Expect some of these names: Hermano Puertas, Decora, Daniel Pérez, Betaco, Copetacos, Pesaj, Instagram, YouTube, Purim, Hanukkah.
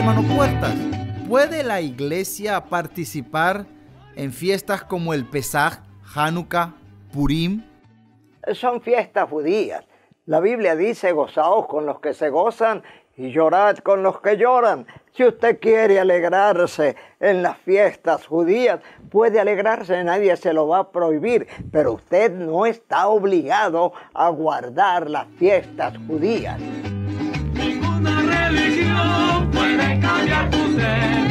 Hermano Puertas, ¿puede la iglesia participar en fiestas como el Pesaj, Hanukkah, Purim? Son fiestas judías. La Biblia dice: gozaos con los que se gozan y llorad con los que lloran. Si usted quiere alegrarse en las fiestas judías, puede alegrarse, nadie se lo va a prohibir, pero usted no está obligado a guardar las fiestas judías. Ninguna religión puede cambiar tu ser.